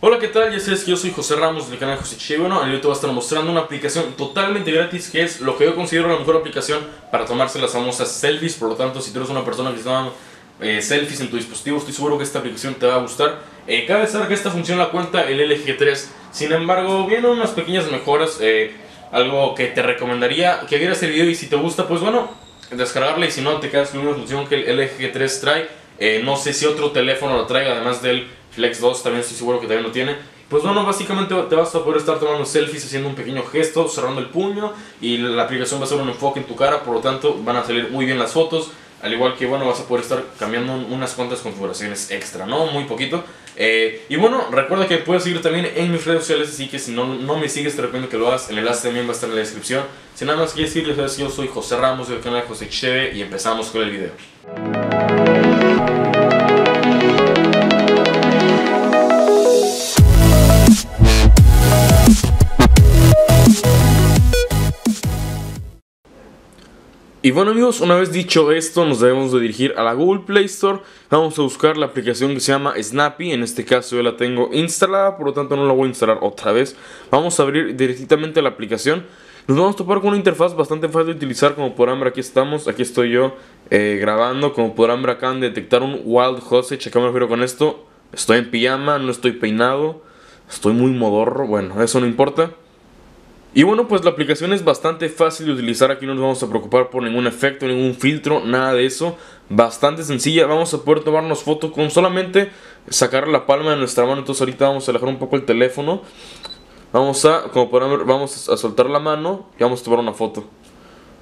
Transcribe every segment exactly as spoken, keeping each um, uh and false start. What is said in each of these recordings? Hola, ¿qué tal? Ya sabes que yo soy José Ramos del canal JosechTV. Bueno, hoy te voy a estar mostrando una aplicación totalmente gratis que es lo que yo considero la mejor aplicación para tomarse las famosas selfies. Por lo tanto, si tú eres una persona que se toma eh, selfies en tu dispositivo, estoy seguro que esta aplicación te va a gustar. Eh, cabe destacar que esta función la cuenta el L G G tres. Sin embargo, vienen unas pequeñas mejoras. Eh, algo que te recomendaría que vieras el video y si te gusta, pues bueno, descargarla, y si no, te quedas con una función que el L G G tres trae. Eh, no sé si otro teléfono lo traiga, además del Flex dos, también estoy seguro que también lo tiene. Pues bueno, básicamente te vas a poder estar tomando selfies haciendo un pequeño gesto, cerrando el puño, y la aplicación va a hacer un enfoque en tu cara, por lo tanto van a salir muy bien las fotos. Al igual que, bueno, vas a poder estar cambiando unas cuantas configuraciones extra, ¿no? Muy poquito. Eh, y bueno, recuerda que puedes seguir también en mis redes sociales, así que si no, no me sigues, te recomiendo que lo hagas. El enlace también va a estar en la descripción. Si nada más quieres seguirles, sabes que yo soy José Ramos del canal JosechTV y empezamos con el video. Y bueno, amigos, una vez dicho esto, nos debemos de dirigir a la Google Play Store. Vamos a buscar la aplicación que se llama Snapi. En este caso yo la tengo instalada, por lo tanto no la voy a instalar otra vez. Vamos a abrir directamente la aplicación. Nos vamos a topar con una interfaz bastante fácil de utilizar. Como podrán ver, aquí estamos, aquí estoy yo eh, grabando. Como podrán ver, acaban de detectar un Wild Hostage. ¿A qué me refiero con esto? Estoy en pijama, no estoy peinado, estoy muy modorro, bueno, eso no importa. Y bueno, pues la aplicación es bastante fácil de utilizar. Aquí no nos vamos a preocupar por ningún efecto, ningún filtro, nada de eso. Bastante sencilla, vamos a poder tomarnos fotos con solamente sacar la palma de nuestra mano. Entonces ahorita vamos a alejar un poco el teléfono. Vamos a, como podrán ver, vamos a soltar la mano y vamos a tomar una foto.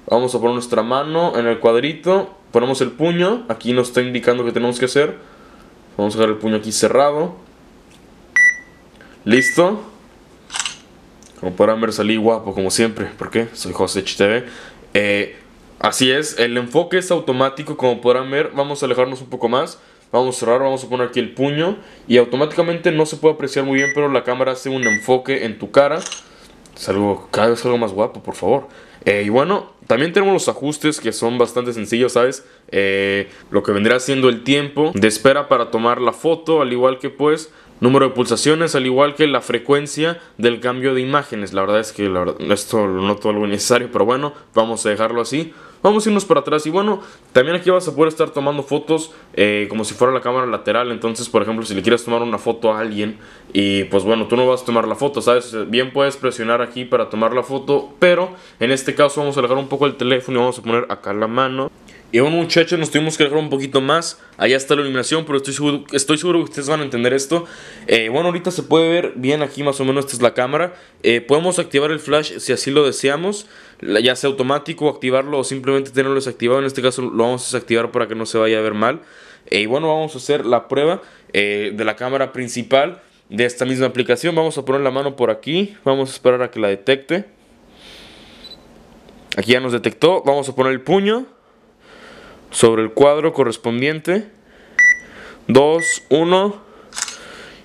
Vamos a poner nuestra mano en el cuadrito, ponemos el puño, aquí nos está indicando que tenemos que hacer. Vamos a dejar el puño aquí cerrado. Listo. Como podrán ver, salí guapo como siempre, porque soy JosechTV. eh, Así es, el enfoque es automático. Como podrán ver, vamos a alejarnos un poco más. Vamos a cerrar, vamos a poner aquí el puño, y automáticamente no se puede apreciar muy bien, pero la cámara hace un enfoque en tu cara. Salgo, cada vez algo más guapo, por favor. eh, Y bueno, también tenemos los ajustes que son bastante sencillos, ¿sabes? Eh, lo que vendrá siendo el tiempo de espera para tomar la foto, al igual que pues número de pulsaciones, al igual que la frecuencia del cambio de imágenes. La verdad es que la verdad, esto no todo lo necesario, pero bueno, vamos a dejarlo así. Vamos a irnos para atrás y bueno, también aquí vas a poder estar tomando fotos eh, como si fuera la cámara lateral. Entonces, por ejemplo, si le quieres tomar una foto a alguien y pues bueno, tú no vas a tomar la foto, ¿sabes? Bien puedes presionar aquí para tomar la foto, pero en este caso vamos a alejar un poco el teléfono y vamos a poner acá la mano. Y bueno, muchachos, nos tuvimos que alejar un poquito más. Allá está la iluminación, pero estoy seguro, estoy seguro que ustedes van a entender esto. eh, Bueno, ahorita se puede ver bien aquí más o menos, esta es la cámara. eh, Podemos activar el flash si así lo deseamos, ya sea automático, activarlo o simplemente tenerlo desactivado. En este caso lo vamos a desactivar para que no se vaya a ver mal. eh, Y bueno, vamos a hacer la prueba eh, de la cámara principal de esta misma aplicación. Vamos a poner la mano por aquí, vamos a esperar a que la detecte. Aquí ya nos detectó, vamos a poner el puño sobre el cuadro correspondiente. Dos, uno.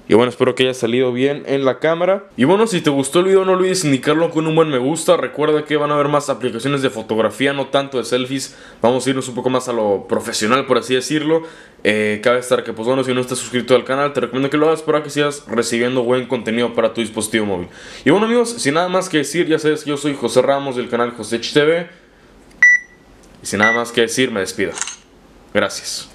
Y bueno, espero que haya salido bien en la cámara. Y bueno, si te gustó el video no olvides indicarlo con un buen me gusta. Recuerda que van a haber más aplicaciones de fotografía, no tanto de selfies. Vamos a irnos un poco más a lo profesional, por así decirlo. eh, Cabe estar que, pues bueno, si no estás suscrito al canal, te recomiendo que lo hagas para que sigas recibiendo buen contenido para tu dispositivo móvil. Y bueno, amigos, sin nada más que decir, ya sabes que yo soy José Ramos del canal JosechTV. Y sin nada más que decir, me despido. Gracias.